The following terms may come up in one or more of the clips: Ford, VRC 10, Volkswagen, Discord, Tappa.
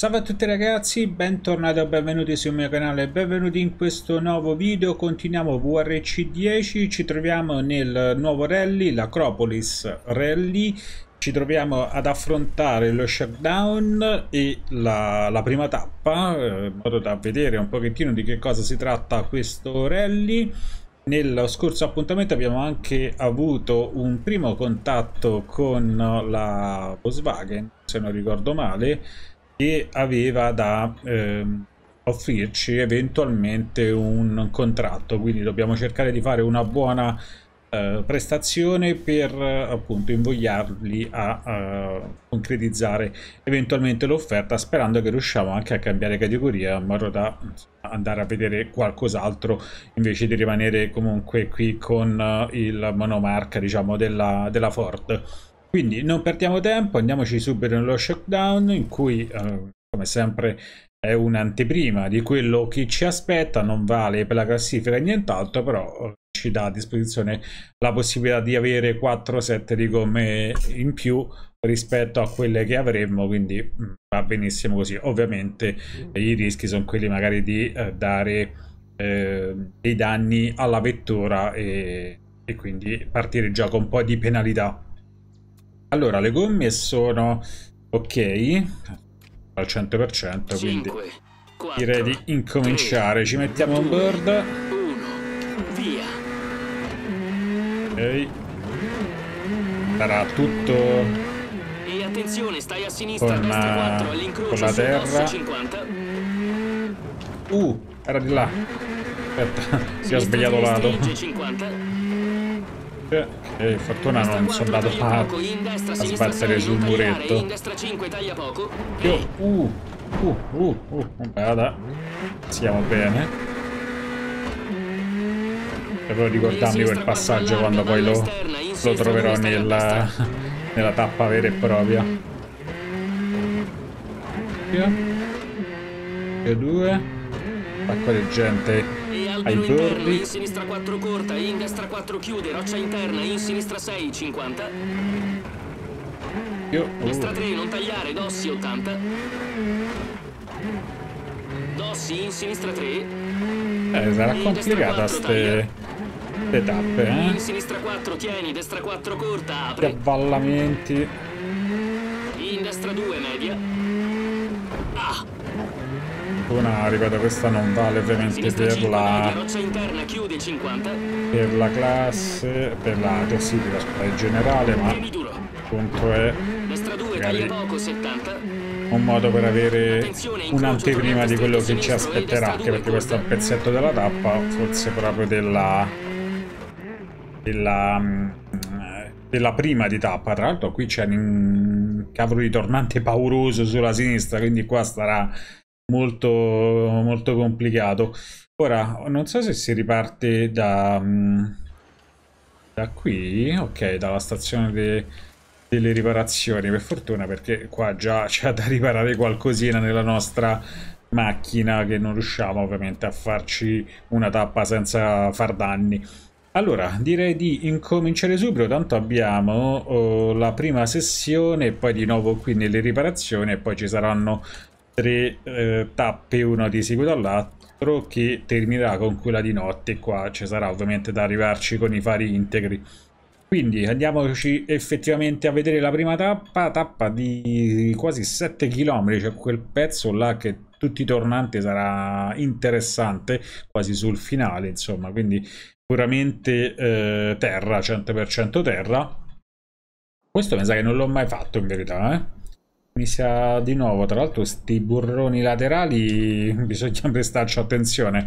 Salve a tutti ragazzi, bentornati o benvenuti sul mio canale, benvenuti in questo nuovo video. Continuiamo VRC 10, ci troviamo nel nuovo rally, l'Acropolis Rally. Ci troviamo ad affrontare lo Shakedown e la prima tappa, in modo da vedere un pochettino di che cosa si tratta questo rally. Nel scorso appuntamento abbiamo anche avuto un primo contatto con la Volkswagen, se non ricordo male, che aveva da offrirci eventualmente un contratto, quindi dobbiamo cercare di fare una buona prestazione per appunto invogliarli a concretizzare eventualmente l'offerta, sperando che riusciamo anche a cambiare categoria in modo da andare a vedere qualcos'altro invece di rimanere comunque qui con il monomarca, diciamo, della Ford. Quindi non perdiamo tempo, andiamoci subito nello Shakedown, in cui come sempre è un'anteprima di quello che ci aspetta, non vale per la classifica e nient'altro, però ci dà a disposizione la possibilità di avere 4 set di gomme in più rispetto a quelle che avremmo, quindi va benissimo così. Ovviamente i rischi sono quelli magari di dare dei danni alla vettura e quindi partire già con un po' di penalità. Allora, le gomme sono ok al 100%, quindi 5, 4, direi di incominciare. 3, ci mettiamo on board. 1, via. Ok. Sarà tutto e attenzione, stai a sinistra, con, a 4, con la terra. 50. Era di là. Aspetta, si è svegliato lato. E fortuna non sono andato a sbattere sul muretto. Vada. Siamo bene. Devo ricordarmi quel passaggio quando poi lo troverò nella tappa vera e propria. E due. Pacco di gente. Ai bordi. In sinistra 4 corta, in destra 4 chiude, roccia interna, in sinistra 6, 50. Destra 3, non tagliare, Dossi 80. Dossi in sinistra 3. Sarà complicata ste tappe, In sinistra 4, tieni, destra 4 corta, apri. Avvallamenti. In destra 2, media. Una, ripeto, questa non vale ovviamente per la interna, chiude 50. Per la classe, per la classifica in generale, ma appunto è magari un modo per avere un'anteprima di quello che ci aspetterà, anche perché questo è un pezzetto della tappa, forse proprio della prima di tappa. Tra l'altro qui c'è un cavolo di tornante pauroso sulla sinistra, quindi qua starà molto molto complicato. Ora non so se si riparte da qui, ok, dalla stazione delle riparazioni, per fortuna, perché qua già c'è da riparare qualcosina nella nostra macchina, che non riusciamo ovviamente a farci una tappa senza far danni. Allora direi di incominciare subito, tanto abbiamo la prima sessione, poi di nuovo qui nelle riparazioni, e poi ci saranno 3 tappe, una di seguito all'altro, che terminerà con quella di notte. Qua ci sarà ovviamente da arrivarci con i fari integri, quindi andiamoci effettivamente a vedere la prima tappa di quasi 7 km. C'è quel pezzo là che tutti i tornanti, sarà interessante, quasi sul finale insomma, quindi puramente terra, 100% terra. Questo mi sa che non l'ho mai fatto in verità, Mi sa di nuovo. Tra l'altro sti burroni laterali bisogna prestarci attenzione,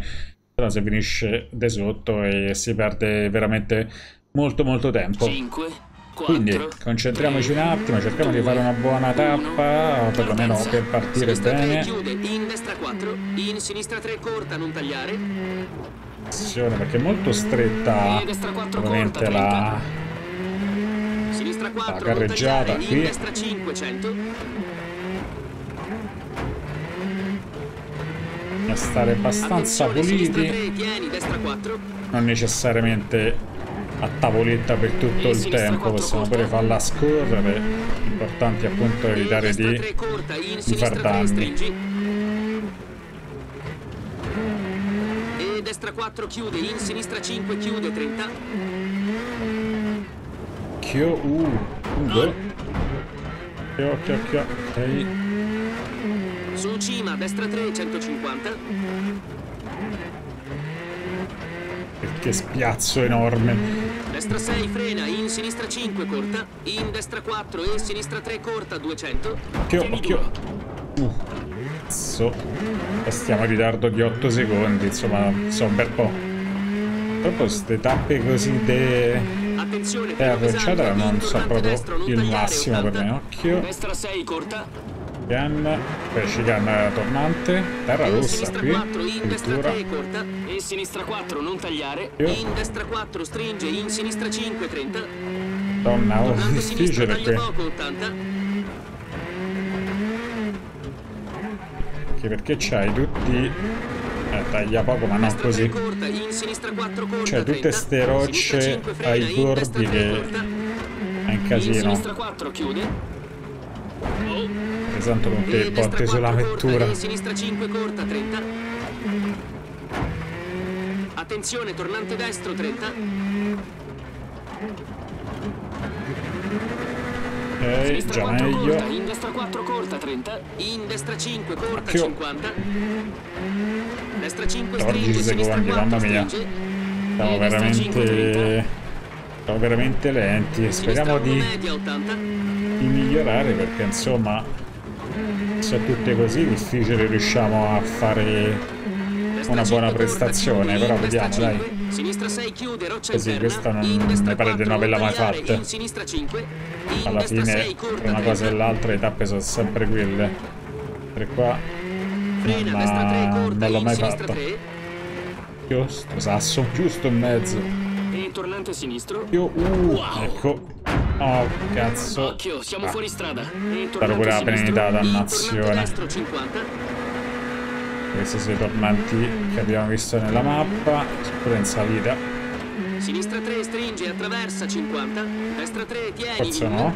però se finisce di sotto e si perde veramente molto molto tempo. 5, 4, quindi concentriamoci 3, un attimo, cerchiamo 2, di fare una buona tappa, 1, perlomeno per partire bene. Chiude, in destra 4, in sinistra 3 corta, non tagliare. Attenzione perché è molto stretta, ovviamente la sinistra 4, la carreggiata qui. Destra 500. Bisogna stare abbastanza puliti, non necessariamente a tavoletta per tutto il tempo, possiamo pure farla scorrere, importante appunto evitare di far danni. E destra 4 chiude, in sinistra 5 chiude, 30. Chio, ok. Su cima, destra 3, 150. Che spiazzo enorme. Destra 6 frena, in sinistra 5 corta, in destra 4 e sinistra 3 corta, 200. Occhio. Stiamo in ritardo di 8 secondi, insomma, sono un bel po'. Proprio queste tappe così arrocciata non so proprio il massimo per me. Occhio. Destra 6 corta. Canna, pescicanna tornante, terra rossa qui, in destra 3 corta, e sinistra 4 non tagliare, in destra 4 stringe, in sinistra 5, 30. Donna, oh, difficile qui. Che perché c'hai tutti... taglia poco ma non così. Cioè tutte ste rocce ai bordi che... è un casino. In sinistra 4 chiude. Tanto non te porti sulla vettura. Sinistra 5 corta, 30. Attenzione, tornante destro, 30. Sinistra già 4 meglio. Corta, in destra 4 corta, 30. In destra 5 corta, 50. Destra 5 stringe, 14 secondi, mamma mia. Siamo veramente 5, siamo veramente lenti. Speriamo di media, migliorare, perché insomma, se tutte così difficile riusciamo a fare una buona prestazione, però vediamo, dai. Così questa non mi pare di non averla mai fatta. Alla fine tra una cosa e l'altra le tappe sono sempre quelle. Per qua non l'ho mai fatto. Io sto sasso giusto in mezzo. Io ecco. Oh, cazzo. Occhio, siamo fuori strada. Sparo pure la penalità, dannazione. Questi sono i tornanti che abbiamo visto nella mappa. Pure in salita. Sinistra 3 stringe, attraversa, 50. Destra 3 tieni. Forse no.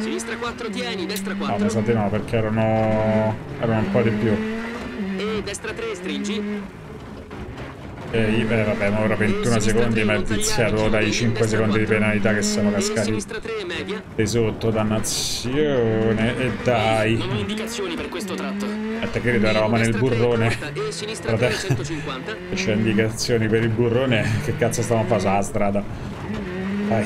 Sinistra 4 tieni, destra 4. No, pensate no, perché erano un po' di più. E destra 3 stringi. Vabbè, ma ora 21 secondi, ma è viziato dai 5 secondi di penalità che siamo cascati di sotto, dannazione, e dai. Non ho indicazioni per questo tratto. A te credo eravamo nel burrone. C'è indicazioni per il burrone, che cazzo stiamo facendo la strada? Dai.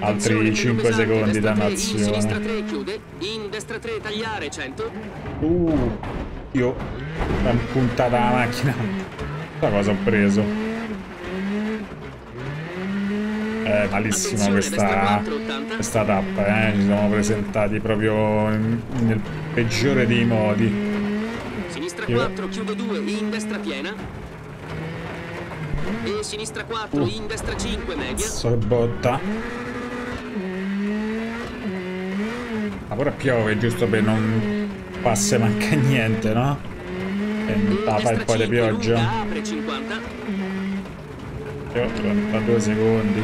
Altri 5 secondi, dannazione. In sinistra 3 chiude, in destra 3 tagliare, 100. Io l'ho puntata la macchina. Cosa ho preso? È malissima questa tappa, eh? Ci siamo presentati proprio nel peggiore dei modi. Sinistra 4 chiude 2 in destra piena. E sinistra 4 in destra 5 media. Sorbotta. Ma ora piove, giusto che non passa manca niente, no? Tappa e poi le piogge. Apre 50. E ho 32 secondi.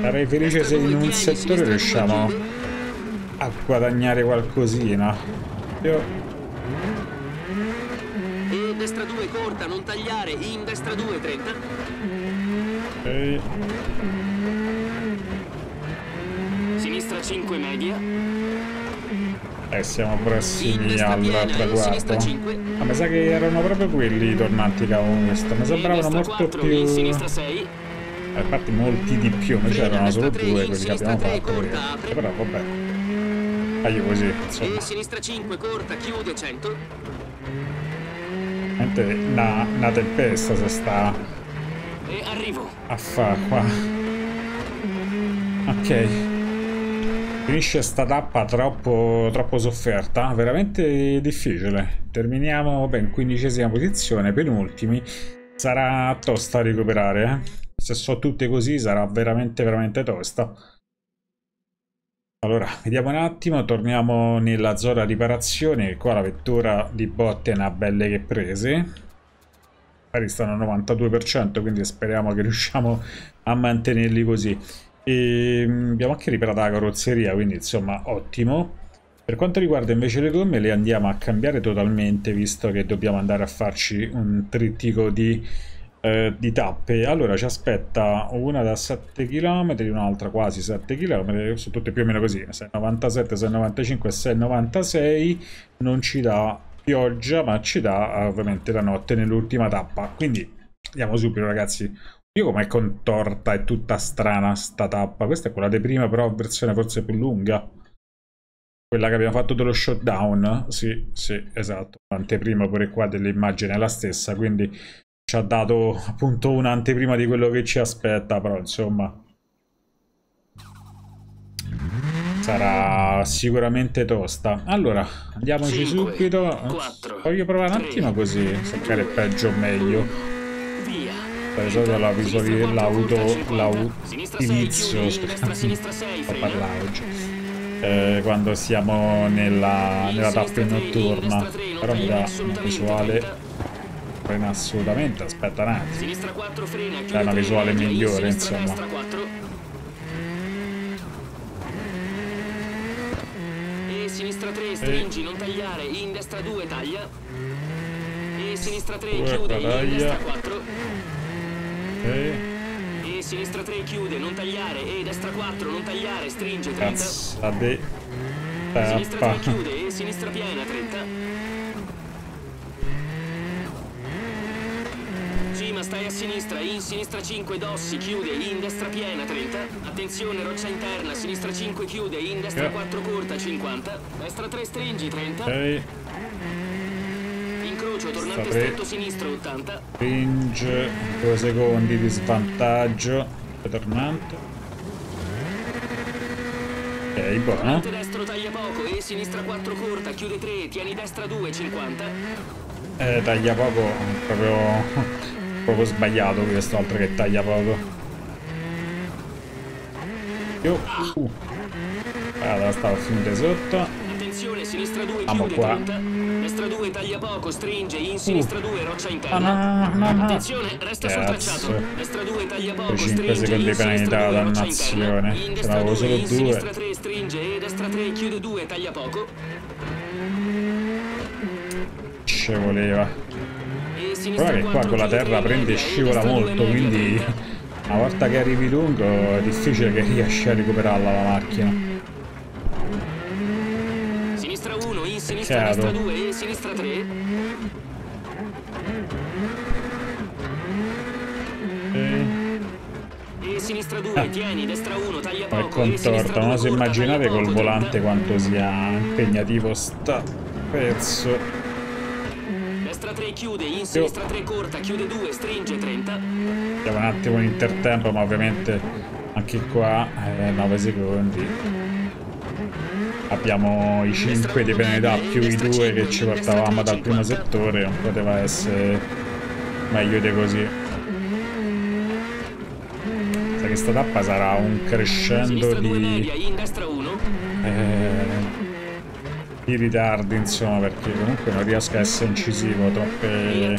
Sarei felice se in un settore riusciamo a guadagnare qualcosina. E destra 2 corta, non tagliare, in destra 2, 30. Ok. Sinistra 5 media. Siamo prossimi al traguardo. Ma mi sa che erano proprio quelli i tornanti che avevo visto. Mi sembravano molto più. A parte molti di più, ma c'erano solo due quelli che abbiamo fatto. Però vabbè. Io così, insomma. Sinistra 5 corta, chiude, 100. Niente, una tempesta si sta a fa qua. Ok. Finisce sta tappa troppo sofferta, veramente difficile. Terminiamo in 15ª posizione, penultimi. Sarà tosta a recuperare, eh? Se so tutte così sarà veramente tosta. Allora, vediamo un attimo, torniamo nella zona riparazione. Qua la vettura di botte ne ha belle che prese. Magari stanno al 92%, quindi speriamo che riusciamo a mantenerli così. E abbiamo anche riparato la carrozzeria, quindi insomma ottimo. Per quanto riguarda invece le gomme, le andiamo a cambiare totalmente, visto che dobbiamo andare a farci un trittico di tappe. Allora ci aspetta una da 7 km, un'altra quasi 7 km, sono tutte più o meno così, 697, 695 e 696, non ci dà pioggia ma ci dà ovviamente la notte nell'ultima tappa. Quindi andiamo subito ragazzi. Io com'è contorta, è tutta strana sta tappa. Questa è quella di prima però versione forse più lunga, quella che abbiamo fatto dello shutdown. Sì, sì, esatto, l'anteprima pure qua dell'immagine è la stessa, quindi ci ha dato appunto un'anteprima di quello che ci aspetta, però insomma sarà sicuramente tosta. Allora andiamoci subito. 4, voglio provare 3, un attimo così, cercare peggio o meglio. Via. La visualizzazione dell'auto inizio, parlare oggi, quando siamo nella tappa notturna, però mi dà una visuale assolutamente, aspetta un attimo, dà una visuale migliore insomma. E sinistra 3, stringi, non tagliare, in destra 2 taglia, e sinistra 3 chiude, in destra 4. E sinistra 3 chiude, non tagliare, e destra 4, non tagliare, stringe 30. Cazzo, de... sinistra 3 chiude, e sinistra piena 30. Cima, stai a sinistra, in sinistra 5 dossi, chiude, in destra piena 30. Attenzione, roccia interna, sinistra 5 chiude, in destra 4 corta 50. Destra 3 stringi 30. Incrocio, tornante stretto sinistro 80. Pinge, 2 secondi di svantaggio. Tornante. Ok, buono. Tornante destro taglia poco, e sinistra 4 corta, chiude 3, tieni destra 2, 50. Taglia poco, proprio sbagliato questo, altro che taglia poco. Allora stavo finita sotto. Sinistra 2 chiude 30, destra 2 taglia poco, stringe, in sinistra 2 roccia interna. Attenzione, resta sul tracciato. Destra 2 taglia poco, stringe, 5 secondi penalità, dannazione. Bravo, solo 2. Sinistra 3 stringe, e destra 3 chiude 2, taglia poco. Ci voleva. Guarda che qua con la terra prende e scivola molto, quindi una volta che arrivi lungo è difficile che riesci a recuperarla la macchina. Sinistra, destra 2 e sinistra 3. E sinistra 2, tieni, destra 1, taglia poco. È contorta, non so immaginare col volante quanto sia impegnativo sta pezzo. Destra 3 chiude, in sinistra 3 corta, chiude 2, stringe 30. Andiamo un attimo in intertempo, ma ovviamente anche qua 9 secondi. Abbiamo i 5 di penalità più i 2 che ci portavamo dal primo settore, non poteva essere meglio di così. Sa che sta tappa sarà un crescendo di ritardi, insomma, perché comunque non riesco a essere incisivo, troppe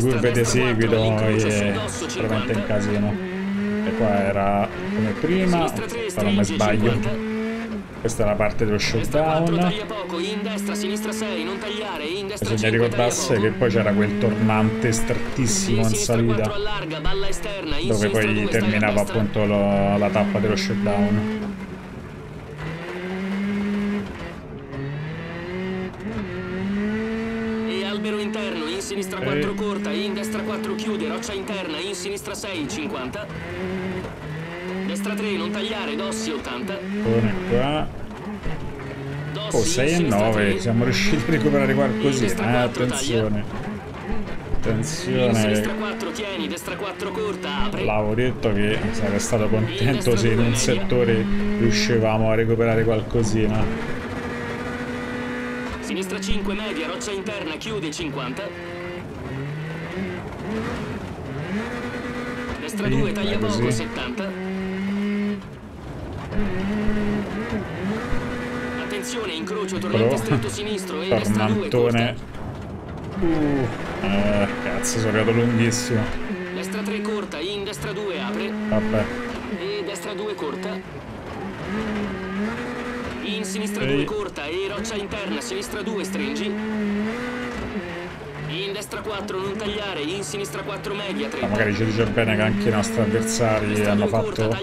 curve di seguito e veramente in casino. E qua era come prima, ma non mi sbaglio. Questa è la parte dello shutdown. Bisogna ricordarsi che poi c'era quel tornante strettissimo in salita, dove poi terminava appunto la tappa dello shutdown. E albero interno, in sinistra 4 corta, in destra 4 chiude, roccia interna, in sinistra 6, 50. Destra 3, non tagliare, dossi 80. Buone qua. Oh, 6 e 9, siamo riusciti a recuperare qualcosina, attenzione. Attenzione. Destra 4, tieni, destra 4 corta, apri. L'avevo detto che sarei stato contento se in un settore riuscivamo a recuperare qualcosina. Sinistra 5 media, roccia interna, chiude 50. Destra 2, taglia poco, 70. Attenzione, incrocio, tornante stretto sinistro e destra 2 corta. Cazzo, sono arrivato lunghissimo. Destra 3 corta, in destra 2 apre. Vabbè. E destra 2 sinistra 2 corta e roccia interna, sinistra 2 stringi. In destra 4 non tagliare, in sinistra 4 media 3. Ma magari ci dice bene che anche i nostri avversari hanno fatto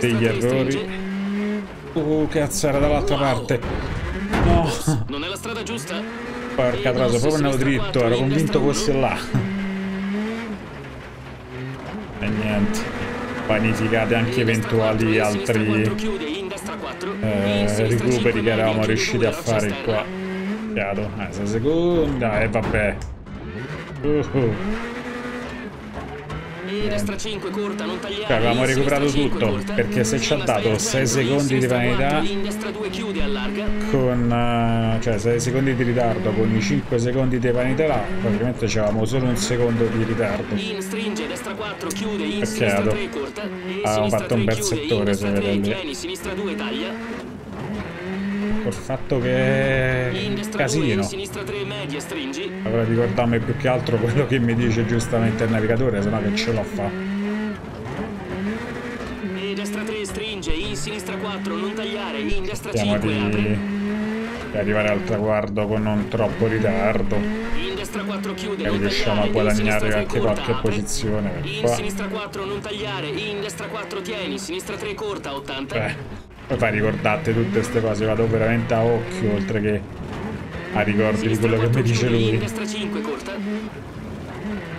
degli errori. Oh cazzo, era dall'altra parte. No, non è la strada giusta. Porca troia, proprio andavo dritto, ero convinto fosse là. E niente. Vanificate anche eventuali altri recuperi che eravamo riusciti a fare qua. Chiaro, la seconda e vabbè. Cioè, avevamo recuperato tutto, perché se ci ha dato 6 secondi di vanità con cioè 6 secondi di ritardo con i 5 secondi di vanità là, praticamente avevamo solo un secondo di ritardo. È chiaro, avevamo fatto un bel settore, se vedete. Col fatto che casino. Allora ricordarmi più che altro quello che mi dice giustamente il navigatore, sennò che ce l'ho fatta. Destra 3 stringe, in sinistra 4 non tagliare, in destra 5 apri. Per arrivare al traguardo con non troppo ritardo. In destra 4 chiude, riusciamo a guadagnare anche qualche posizione. In sinistra 4 non tagliare, in destra 4 tieni, sinistra 3 corta 80. Poi fai ricordate tutte queste cose, vado veramente a occhio, oltre che a ricordi di quello che mi dice lui. In destra 5 corta.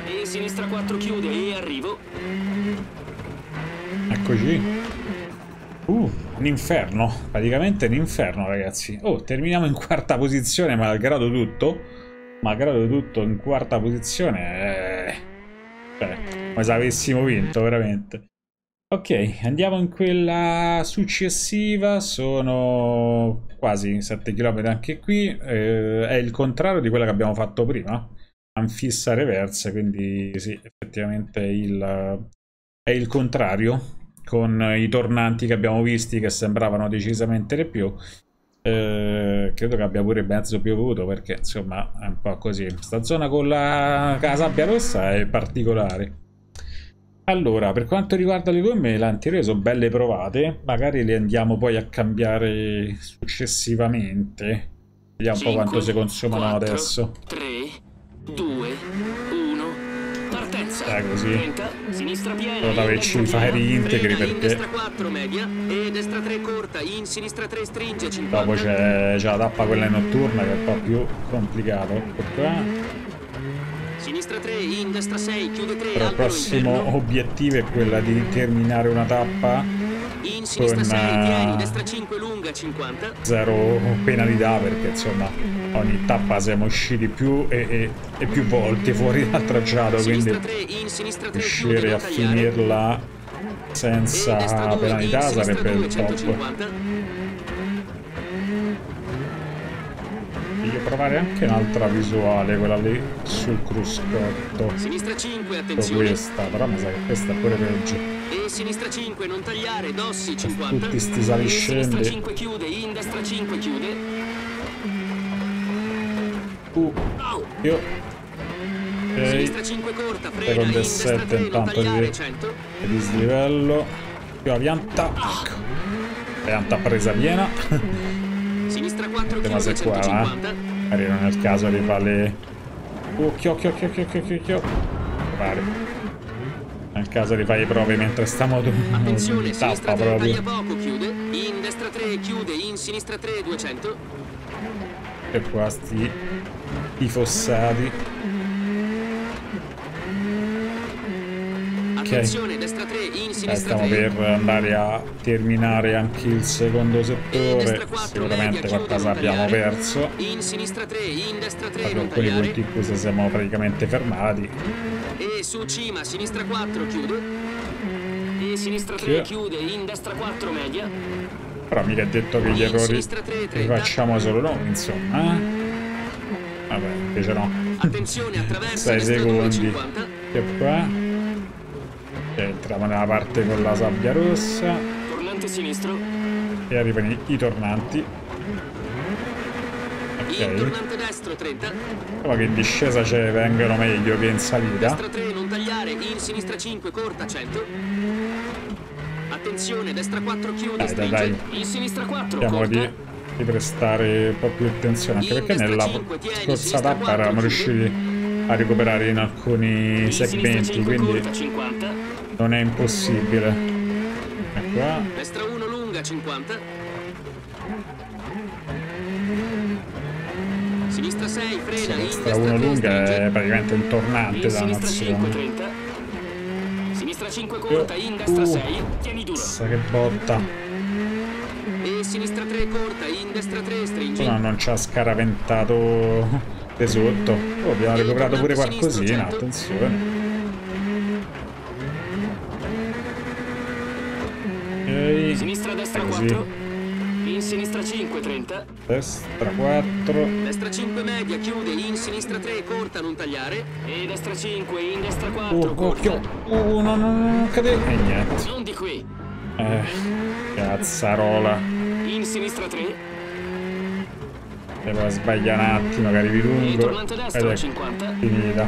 E sinistra 4 chiude e arrivo. Eccoci. Un inferno, praticamente un inferno, ragazzi. Oh, terminiamo in quarta posizione, malgrado tutto. Malgrado tutto, in quarta posizione. Beh, come se avessimo vinto, veramente. Ok, andiamo in quella successiva, sono quasi 7 km anche qui, è il contrario di quella che abbiamo fatto prima, anfissa reverse, quindi sì, effettivamente è il contrario, con i tornanti che abbiamo visti che sembravano decisamente di più, credo che abbia pure mezzo piovuto perché insomma è un po' così, sta zona con la sabbia rossa è particolare. Allora, per quanto riguarda le gomme, le anteriori sono belle provate, magari le andiamo poi a cambiare successivamente. Vediamo 5, un po' quanto si consumano 4, adesso. 3, 2, 1, partenza. Così. 30, sinistra piena. Però dovrei fare gli integri perché... destra 4 media e destra 3 corta, in sinistra 3 stringe 50. Dopo c'è la tappa quella notturna che è un po' più complicato. Ecco qua. Sinistra 3, in destra 6, chiude 3. Il prossimo obiettivo è quella di terminare una tappa in sinistra con 6, tieni, destra 5 lunga 50. Zero penalità perché insomma ogni tappa siamo usciti più e più volte fuori dal tracciato, quindi riuscire a finirla senza penalità sarebbe il top. Voglio provare anche un'altra visuale, quella lì sul cruscotto. Sinistra 5, attenzione. Questa, però mi sa che questa è pure peggio. E sinistra 5, non tagliare, dossi 50. Tutti sti saliscendi. Sinistra 5 chiude, in destra 5 chiude. Io. Okay. Sinistra 5 corta, frena, in destra 3, non tagliare, 100. E dislivello. Più la pianta. Ecco. Pianta presa piena. Sinistra 4 chiude, 150. Magari non è il caso di fare... Occhio. Pare. Non è il caso di fare le prove mentre sta moto... Attenzione, sinistra 3 taglia poco, chiude. In destra 3 chiude, in sinistra 3 200. E qua sti... i fossati. Attenzione, destra 3, in sinistra 3. Stiamo per andare a terminare anche il secondo settore. 4, sicuramente qualcosa abbiamo perso. In sinistra 3, in destra 3. Con quei punti in cui siamo praticamente fermati. E su cima, sinistra 4 chiude. E sinistra 3 chiude, in destra 4 media. Però mica è detto che gli errori li facciamo solo noi, insomma. Vabbè, invece no. Attenzione, attraverso 6 secondi. E qua. Entriamo nella parte con la sabbia rossa. Tornante sinistro. E arrivano i tornanti. Ok. Il tornante destro 30. Però che in discesa ce vengono meglio che in salita. Destra 3 non tagliare, in sinistra 5 corta 100. Attenzione, destra 4 chiude, dai. In sinistra 4. Cerchiamo di prestare un po' più attenzione, anche perché nella scorsa tappa eravamo riusciti a recuperare in alcuni segmenti, quindi non è impossibile. Ecco qua. Destra 1 lunga 50. Sinistra 6, frena, sinistra 1 lunga è praticamente un tornante da nazione. Sinistra 5 corta, in destra 6, tieni duro. Che botta. E sinistra 3 corta, in destra 3, stringi. No, non ci ha scaraventato di sotto. Oh, abbiamo recuperato pure qualcosina, attenzione. Ehi, sinistra destra 4. In sinistra 5, 30. Destra 4. Destra 5 media, chiude, in sinistra 3, corta, non tagliare. E destra 5, in destra 4, corta. No, cadere. E niente. Non di qui. Cazzarola. In sinistra 3. E poi sbaglia un attimo, che arrivi lungo. Tornante destro, ed 50. Finita.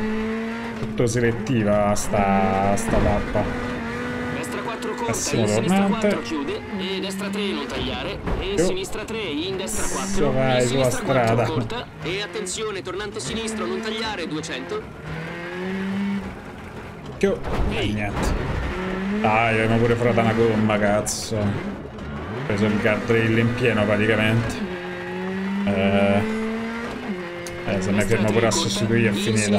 Tutto selettiva sta tappa. Corta, in sinistra 4 chiude, e destra 3 non tagliare, e sinistra 3, in destra 4, vai, in sinistra 4 strada. Corta, e attenzione, tornante sinistro, non tagliare, 200. E niente. Dai, abbiamo pure frata una gomma, cazzo. Ho preso il guardrail in pieno, praticamente. Se ne fermo pure a sostituire è finita.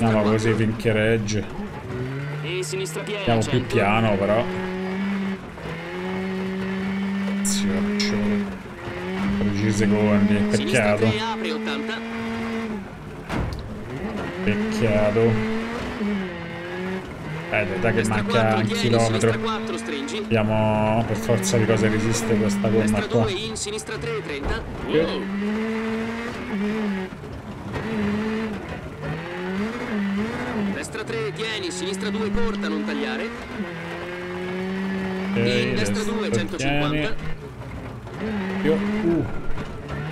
No, ma così finché regge. Sinistra piena, andiamo più piano però. Cazzo, 10 secondi, peccato. Peccato. Dai che manca un chilometro. Abbiamo per forza di cosa resiste questa gomma qua. In sinistra 3, 30. Destra 3, tieni, sinistra 2, corta, non tagliare. E destra 2, 150.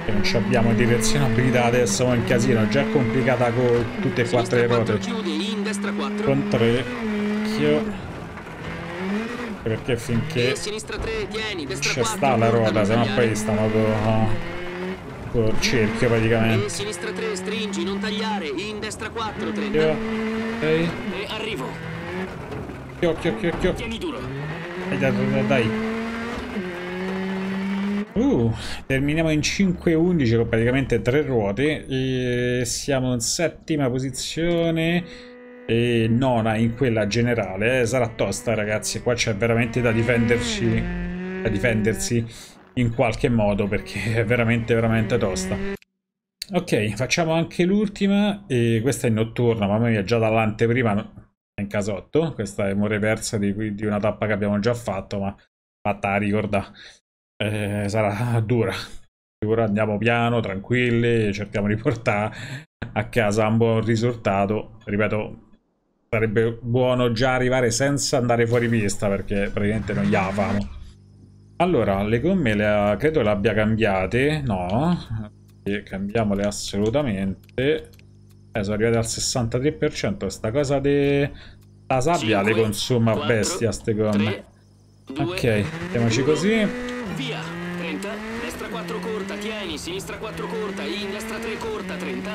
Non ci abbiamo direzionabilità adesso, ma è un casino, già complicata con tutte e quattro le rote. Chiudi, in destra 4. Con 3. Perché finché c'è sta la ruota, sennò poi stiamo con il cerchio praticamente. E sinistra 3, stringi, non tagliare, in destra 4, 30. E arrivo. Occhio. Tieni duro. Dai. Terminiamo in 5.11 con praticamente 3 ruote. E siamo in settima posizione e nona in quella generale. Sarà tosta, ragazzi. Qua c'è veramente da difenderci. Da difendersi in qualche modo, perché è veramente tosta. Ok, facciamo anche l'ultima, e questa è notturna, mamma mia, già dall'anteprima è in casotto. Questa è un reversa di una tappa che abbiamo già fatto, ma fatta a ricorda. Sarà dura. Ora andiamo piano, tranquilli, cerchiamo di portare a casa un buon risultato. Ripeto, sarebbe buono già arrivare senza andare fuori pista, perché praticamente non gli avevamo. Allora, le gomme credo le abbia cambiate, no? Cambiamole assolutamente. Sono arrivati al 63%. Sta cosa della sabbia 5, le consuma 4, bestia ste gomme. 3, 2, ok, mettiamoci così. Via 30, destra 4 corta, tieni, sinistra 4 corta, in destra 3 corta, 30.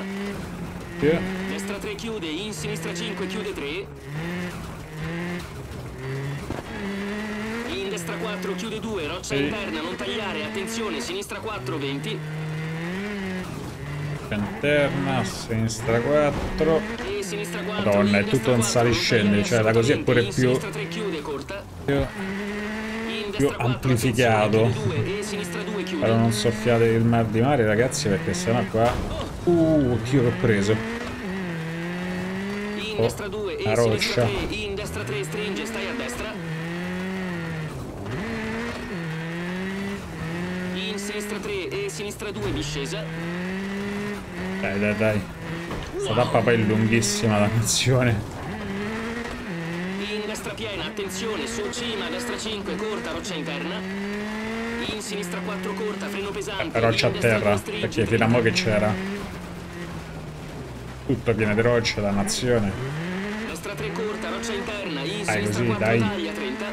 Destra 3 chiude, in sinistra 5 chiude 3. In destra 4 chiude 2, roccia interna, non tagliare, attenzione, sinistra 4, 20. Interna, sinistra 4. Madonna, è tutto un saliscendi, cioè da così è pure più amplificato. Però non soffiate il mar di mare, ragazzi, perché sennò qua oddio, che ho preso la roccia. In destra 3 stringe, stai a destra. In sinistra 3 e sinistra 2 discesa. Dai. Questa tappa poi è lunghissima, la canzone. In destra piena, attenzione, su cima, destra 5, corta, roccia interna. In sinistra 4, corta, freno pesante. Roccia a terra, perché fino a mo' che c'era tutto pieno di roccia, la nazione. Destra 3, corta, roccia interna, in sinistra 4, taglia, 30.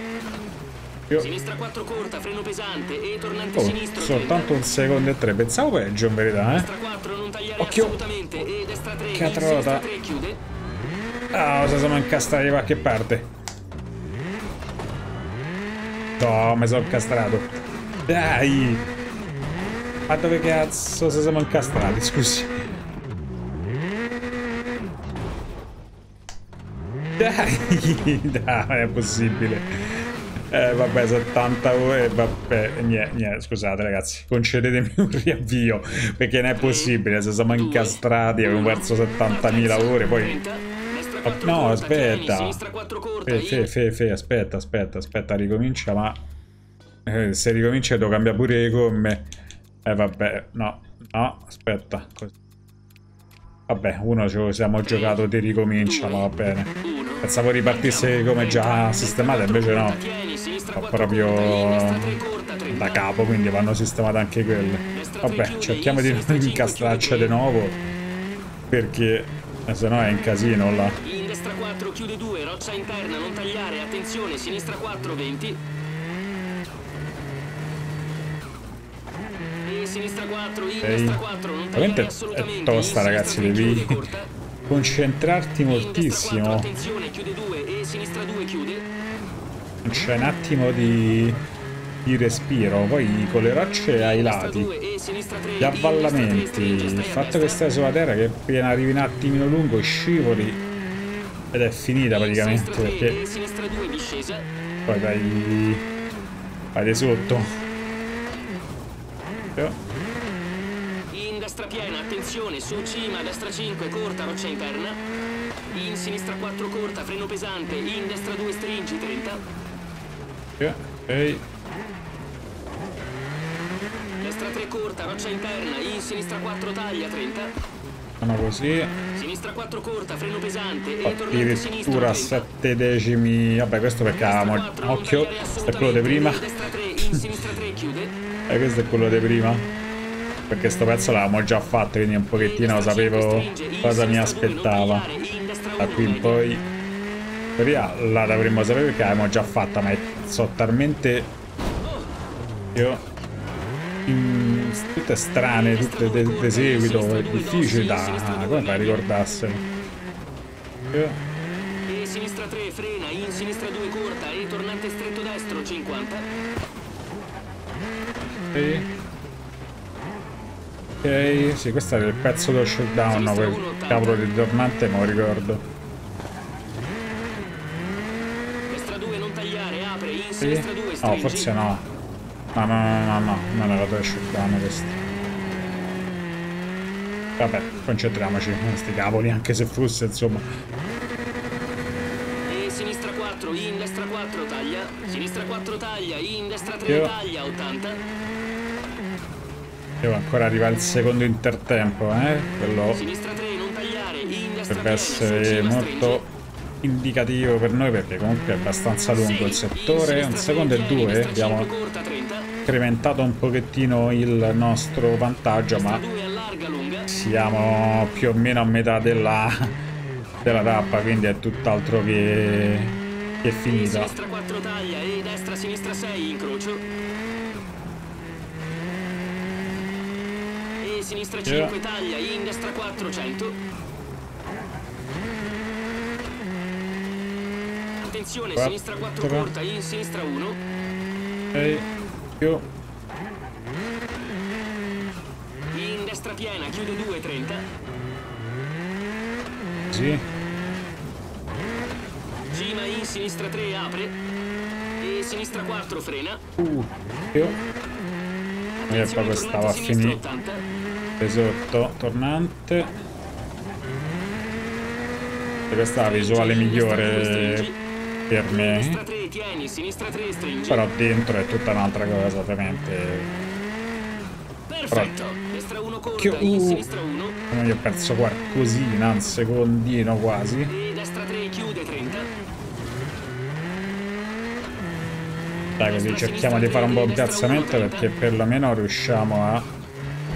doppio. Sinistra 4 corta, freno pesante e tornante sinistro. Soltanto un secondo e 3, pensavo peggio in verità, eh. 4, non tagliare. Occhio. E destra 3, che atrota. Ah, se siamo incastrati da qualche parte. No, mi sono incastrato. Dai. Ma dove cazzo se siamo incastrati, scusi. Dai, dai, non è possibile. Vabbè, 70 ore, vabbè, niente, scusate ragazzi, concedetemi un riavvio, perché non è possibile, se siamo incastrati abbiamo perso 70.000 ore, poi... Oh, no, aspetta. Aspetta, ricomincia, ma... se ricomincia devo cambiare pure le gomme. Vabbè, no, aspetta, così. Vabbè, uno ce lo siamo giocato di ricomincia, ma va bene. Pensavo ripartisse come già sistemato, invece no. Fa proprio da capo, quindi vanno sistemate anche quelle. Vabbè, cerchiamo di non incastrarci di nuovo, perché sennò è un casino là. Destra 4, chiude 2, roccia interna, non tagliare, attenzione, sinistra 4, 20. Sinistra 4, destra 4, non tagliare assolutamente. È tosta, ragazzi, devi concentrarti moltissimo. Attenzione, chiude 2 e sinistra 2 chiude. C'è un attimo di respiro, poi con le rocce ai lati, gli avvallamenti, il fatto che stai sulla terra, che appena arrivi un attimino lungo scivoli ed è finita praticamente, perché poi vai di sotto. In destra piena, attenzione, su cima, destra 5, corta, roccia interna. In sinistra 4, corta, freno pesante. In destra 2, stringi, 30. Ok. Destra 3, corta, roccia interna. In sinistra 4, taglia, 30. Ma così. Sinistra 4, corta, freno pesante. E tornante sinistro, 30. 7 decimi. Vabbè, questo perché avevamo occhio. È quello di prima. Destra 3, in sinistra 3, chiude. E questo è quello di prima, perché sto pezzo l'avevamo già fatto, quindi un pochettino sapevo cosa mi aspettava. Da qui in poi la dovremmo sapere perché l'avevamo già fatta, ma sono talmente tutte strane, tutte di seguito, è difficile da come fai a ricordarsene. E sinistra 3 frena, in sinistra 2 corta e tornante stretto destro 50. Ok, sì, questo era il pezzo dello shutdown, no, quel cavolo di tornante, ma lo ricordo. Destra 2, non tagliare, apre, in sinistra 2, stringi. No, forse no. No, non era dello shutdown questo. Vabbè, concentriamoci con questi cavoli, anche se fosse, insomma. E sinistra 4, in destra 4, taglia. Sinistra 4, taglia, in destra 3, taglia, 80. Devo ancora arrivare al secondo intertempo, eh? Quello dovrebbe essere molto indicativo per noi, perché comunque è abbastanza lungo il settore. Un secondo e 2, abbiamo incrementato un pochettino il nostro vantaggio, ma siamo più o meno a metà della tappa, quindi è tutt'altro che finita. Sinistra 4 taglia e destra sinistra 6 incrocio. Sinistra 5 taglia, in destra 400. Attenzione, sinistra 4 corta, in sinistra 1. E più. In destra piena, chiude 2, 30. Sì. Cima, in sinistra 3, apre. E sinistra 4, frena. Più. E poi questa va a finire. Sotto, tornante. E questa è la visuale migliore per me. Però dentro è tutta un'altra cosa, ovviamente. Perfetto. Destra 1 corta, in sinistra 1. Io ho perso qualcosina, un secondino quasi. E destra 3 chiude 30. Dai, così cerchiamo di fare un buon piazzamento, perché perlomeno riusciamo a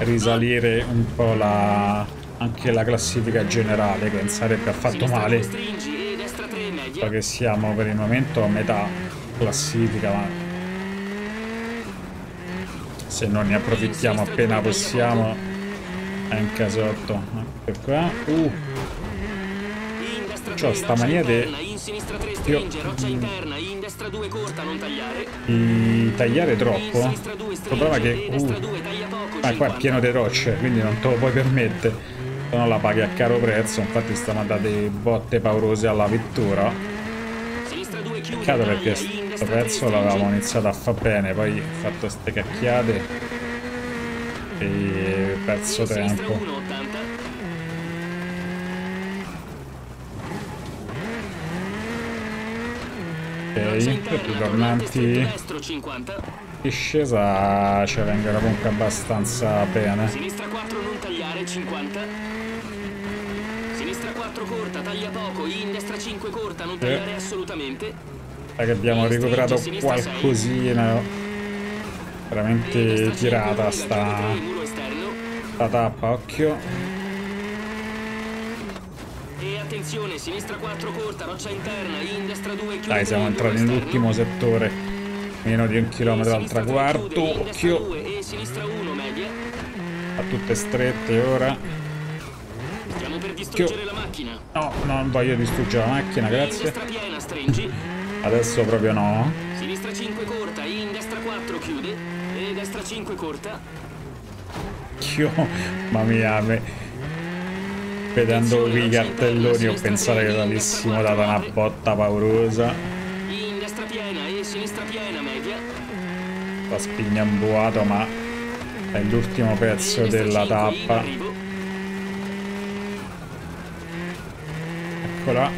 risalire un po' anche la classifica generale, che non sarebbe affatto male, perché siamo per il momento a metà classifica, ma se non ne approfittiamo appena possiamo. È un casotto. Ecco qua. C'ho sta mania di tagliare troppo. Il problema è che qua è pieno di rocce, quindi non te lo puoi permettere, se no la paghi a caro prezzo. Infatti stiamo a dare botte paurose alla vettura. Peccato, perché questo pezzo l'avevamo iniziato a far bene, poi ho fatto ste cacchiate e perso tempo. Ok, per i tornanti discesa ci vengono comunque abbastanza bene. Sinistra 4 non tagliare, 50. Sinistra 4 corta, taglia poco. In destra 5 corta, non tagliare assolutamente. Che abbiamo recuperato qualcosina. Veramente tirata sta tappa, occhio. Attenzione, sinistra 4 corta, roccia interna, in destra 2 chiude. Dai, siamo entrati nell'ultimo settore, meno di un chilometro al traguardo, occhio. A tutte strette ora. Stiamo per distruggere la macchina. No, non voglio distruggere la macchina, grazie. Adesso proprio no. Sinistra 5 corta, in destra 4 chiude e destra 5 corta. Occhio, mamma mia. Vedendo qui i cartelloni ho pensato che l'avessimo data una botta paurosa. In destra piena e sinistra piena media. Sta spignambuato, ma è l'ultimo pezzo della tappa. Eccola.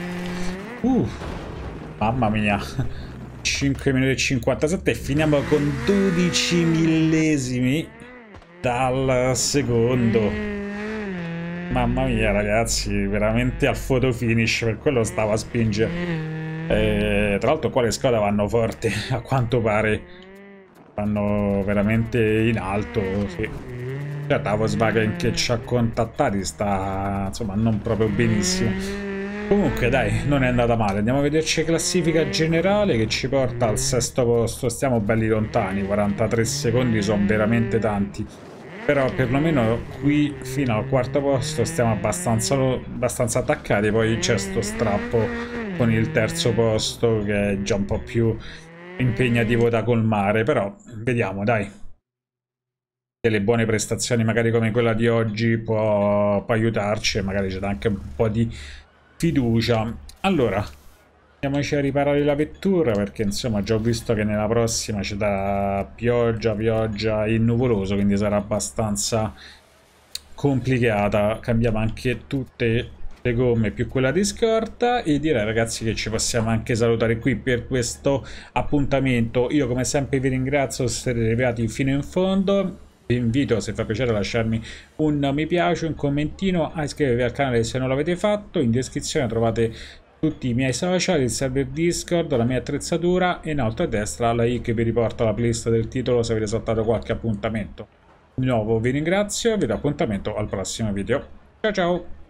Mamma mia. 5 minuti e 57 e finiamo con 12 millesimi dal secondo. Mamma mia ragazzi, veramente al photo finish, per quello stavo a spingere. Tra l'altro qua le squadre vanno forte, a quanto pare. Vanno veramente in alto, sì. Cioè, la Volkswagen che ci ha contattati sta, insomma, non proprio benissimo. Comunque dai, non è andata male. Andiamo a vederci classifica generale che ci porta al sesto posto. Stiamo belli lontani, 43 secondi sono veramente tanti. Però perlomeno qui fino al quarto posto stiamo abbastanza attaccati, poi c'è sto strappo con il terzo posto che è già un po' più impegnativo da colmare, però vediamo dai. Delle buone prestazioni magari come quella di oggi può aiutarci e magari c'è anche un po' di fiducia. Allora, andiamoci a riparare la vettura perché insomma già ho visto che nella prossima c'è da pioggia e nuvoloso, quindi sarà abbastanza complicata. Cambiamo anche tutte le gomme più quella di scorta e direi ragazzi che ci possiamo anche salutare qui per questo appuntamento. Io come sempre vi ringrazio se siete arrivati fino in fondo. Vi invito, se fa piacere, a lasciarmi un mi piace, un commentino, a iscrivervi al canale se non l'avete fatto. In descrizione trovate tutti i miei social, il server Discord, la mia attrezzatura e in alto a destra la i che vi riporta alla playlist del titolo se avete saltato qualche appuntamento. Di nuovo vi ringrazio e vi do appuntamento al prossimo video. Ciao ciao!